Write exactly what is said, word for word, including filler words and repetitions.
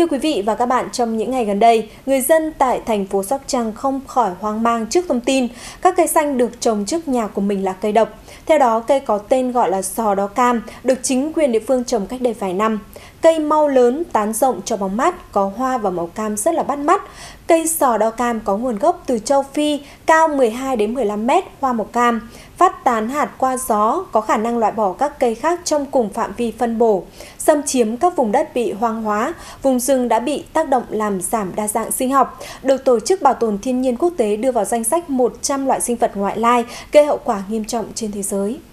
Thưa quý vị và các bạn, trong những ngày gần đây, người dân tại thành phố Sóc Trăng không khỏi hoang mang trước thông tin các cây xanh được trồng trước nhà của mình là cây độc. Theo đó, cây có tên gọi là sò đo cam được chính quyền địa phương trồng cách đây vài năm. Cây mau lớn, tán rộng cho bóng mát, có hoa và màu cam rất là bắt mắt. Cây sò đo cam có nguồn gốc từ châu Phi, cao mười hai đến mười lăm mét, hoa màu cam, phát tán hạt qua gió, có khả năng loại bỏ các cây khác trong cùng phạm vi phân bổ, xâm chiếm các vùng đất bị hoang hóa, vùng rừng đã bị tác động làm giảm đa dạng sinh học, được Tổ chức Bảo tồn Thiên nhiên Quốc tế đưa vào danh sách một trăm loại sinh vật ngoại lai gây hậu quả nghiêm trọng trên thế giới.